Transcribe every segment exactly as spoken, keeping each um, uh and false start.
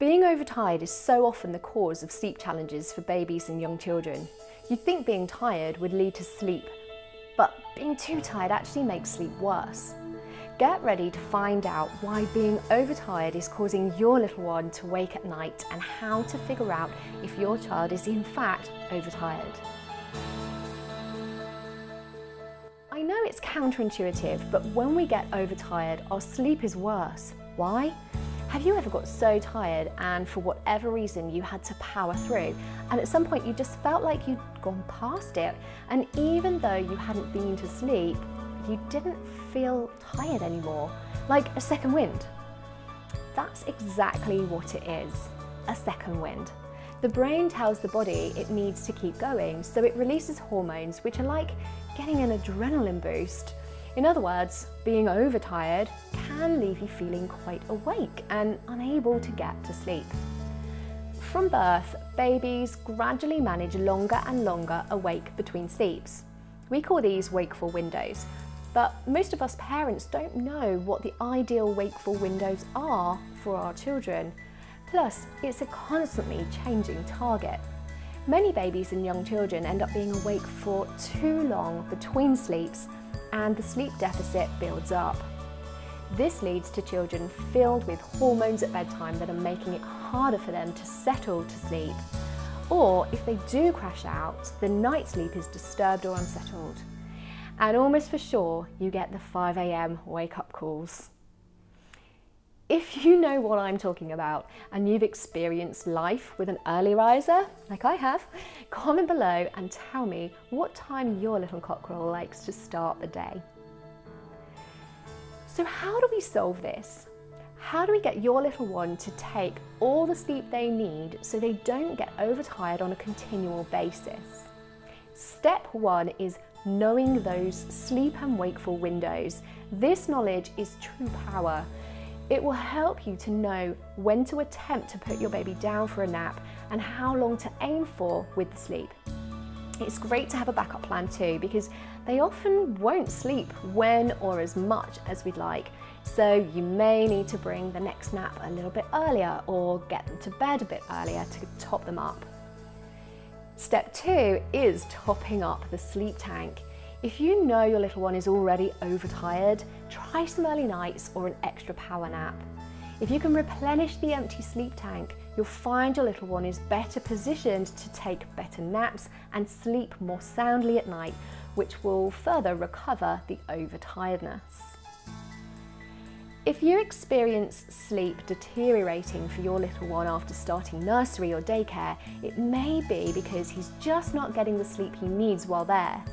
Being overtired is so often the cause of sleep challenges for babies and young children. You'd think being tired would lead to sleep, but being too tired actually makes sleep worse. Get ready to find out why being overtired is causing your little one to wake at night and how to figure out if your child is in fact overtired. I know it's counterintuitive, but when we get overtired, our sleep is worse. Why? Have you ever got so tired and for whatever reason you had to power through, and at some point you just felt like you'd gone past it, and even though you hadn't been to sleep, you didn't feel tired anymore, like a second wind? That's exactly what it is, a second wind. The brain tells the body it needs to keep going, so it releases hormones which are like getting an adrenaline boost. In other words, being overtired can leave you feeling quite awake and unable to get to sleep. From birth, babies gradually manage longer and longer awake between sleeps. We call these wakeful windows, but most of us parents don't know what the ideal wakeful windows are for our children. Plus, it's a constantly changing target. Many babies and young children end up being awake for too long between sleeps, and the sleep deficit builds up. This leads to children filled with hormones at bedtime that are making it harder for them to settle to sleep. Or if they do crash out, the night sleep is disturbed or unsettled. And almost for sure, you get the five A M wake-up calls. If you know what I'm talking about and you've experienced life with an early riser, like I have, comment below and tell me what time your little cockerel likes to start the day. So how do we solve this? How do we get your little one to take all the sleep they need so they don't get overtired on a continual basis? Step one is knowing those sleep and wakeful windows. This knowledge is true power. It will help you to know when to attempt to put your baby down for a nap and how long to aim for with the sleep. It's great to have a backup plan too, because they often won't sleep when or as much as we'd like. So you may need to bring the next nap a little bit earlier or get them to bed a bit earlier to top them up. Step two is topping up the sleep tank. If you know your little one is already overtired, try some early nights or an extra power nap. If you can replenish the empty sleep tank, you'll find your little one is better positioned to take better naps and sleep more soundly at night, which will further recover the overtiredness. If you experience sleep deteriorating for your little one after starting nursery or daycare, it may be because he's just not getting the sleep he needs while there.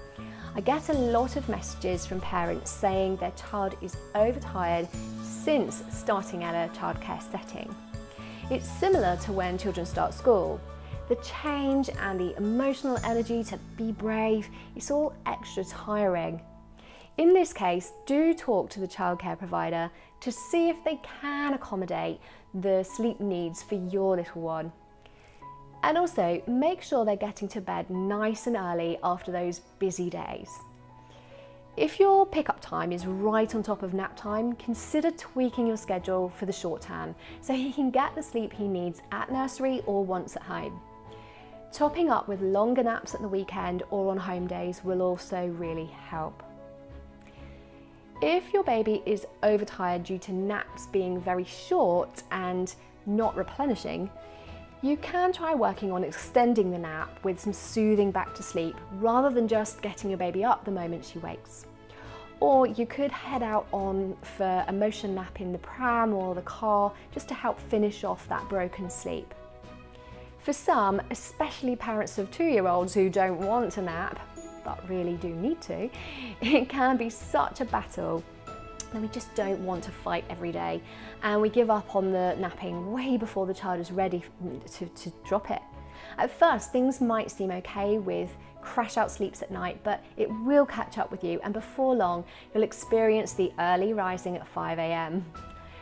I get a lot of messages from parents saying their child is overtired since starting at a childcare setting. It's similar to when children start school. The change and the emotional energy to be brave, it's all extra tiring. In this case, do talk to the childcare provider to see if they can accommodate the sleep needs for your little one. And also, make sure they're getting to bed nice and early after those busy days. If your pickup time is right on top of nap time, consider tweaking your schedule for the short term so he can get the sleep he needs at nursery or once at home. Topping up with longer naps at the weekend or on home days will also really help. If your baby is overtired due to naps being very short and not replenishing, you can try working on extending the nap with some soothing back to sleep rather than just getting your baby up the moment she wakes. Or you could head out on for a motion nap in the pram or the car just to help finish off that broken sleep. For some, especially parents of two-year-olds who don't want to nap but really do need to, it can be such a battle. And we just don't want to fight every day, and we give up on the napping way before the child is ready to, to drop it. At first, things might seem okay with crash out sleeps at night, but it will catch up with you, and before long you'll experience the early rising at five A M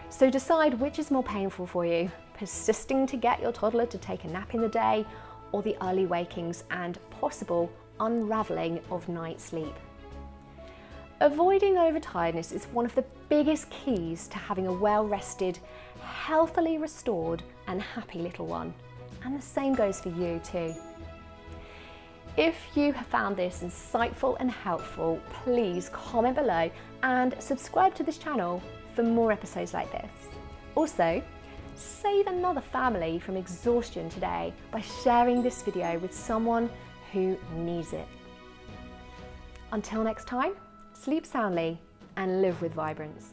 So decide which is more painful for you, persisting to get your toddler to take a nap in the day, or the early wakings and possible unraveling of night sleep. Avoiding overtiredness is one of the biggest keys to having a well-rested, healthily restored and happy little one. And the same goes for you too. If you have found this insightful and helpful, please comment below and subscribe to this channel for more episodes like this. Also, save another family from exhaustion today by sharing this video with someone who needs it. Until next time, sleep soundly and live with vibrance.